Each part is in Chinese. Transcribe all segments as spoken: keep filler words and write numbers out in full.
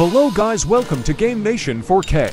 Hello guys, welcome to Game Nation four K.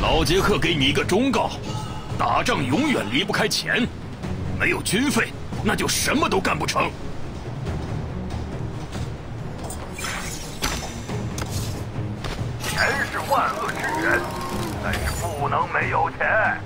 老杰克，给你一个忠告：打仗永远离不开钱，没有军费，那就什么都干不成。钱是万恶之源，但是不能没有钱。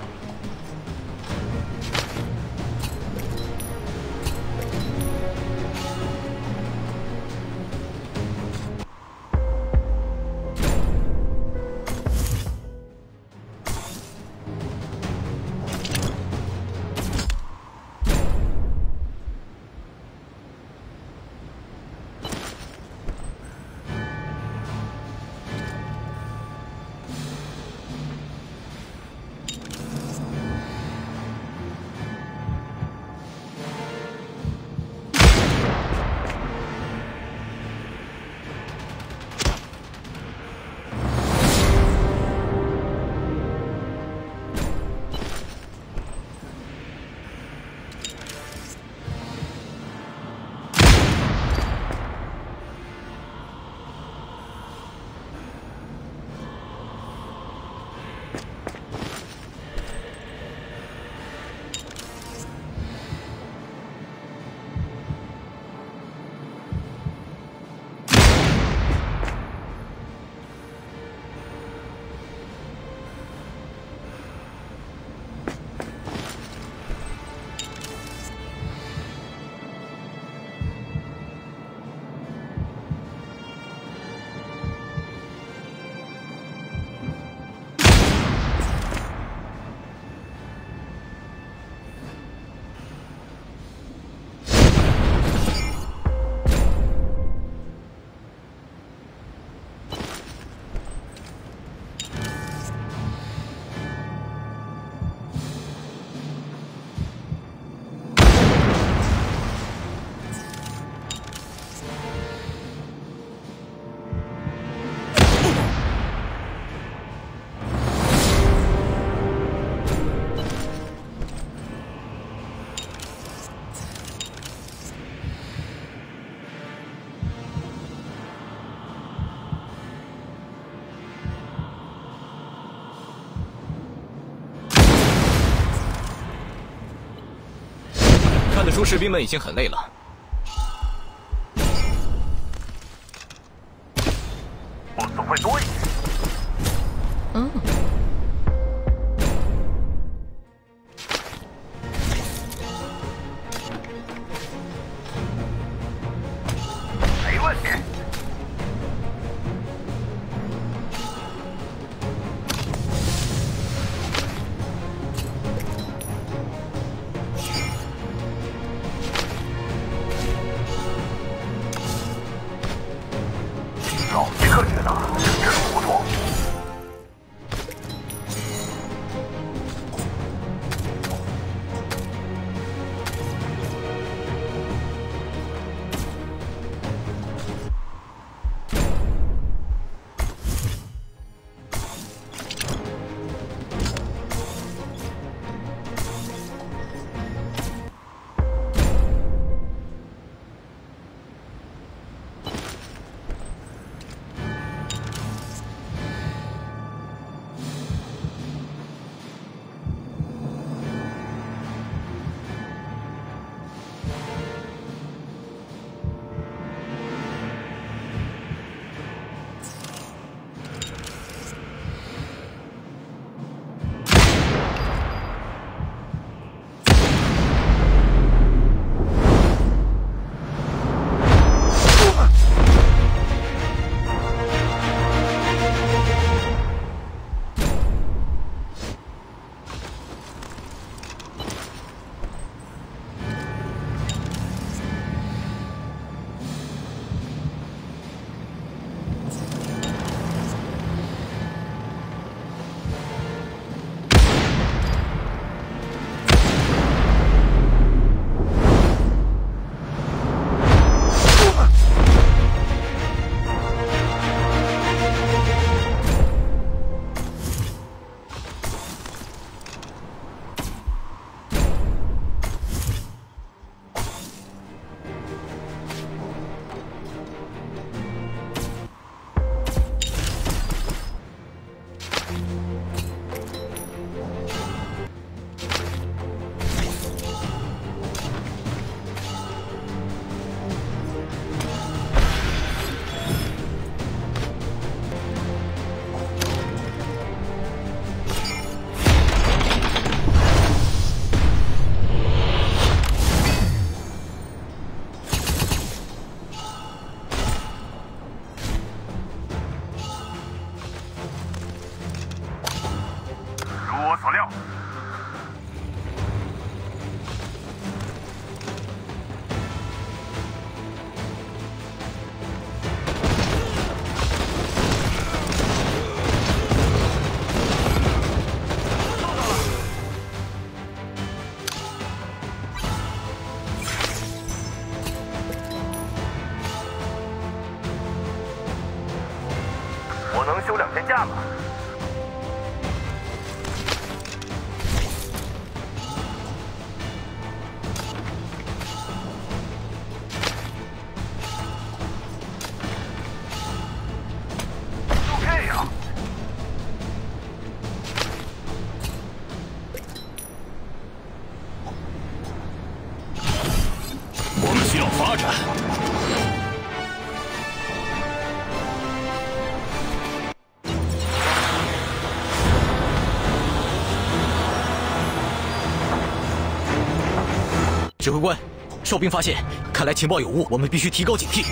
看得出士兵们已经很累了。我总会多一点。嗯。没问题。老杰克觉得这真不错。架吧。OK 呀、啊。我们需要发展。 指挥官，哨兵发现，看来情报有误，我们必须提高警惕。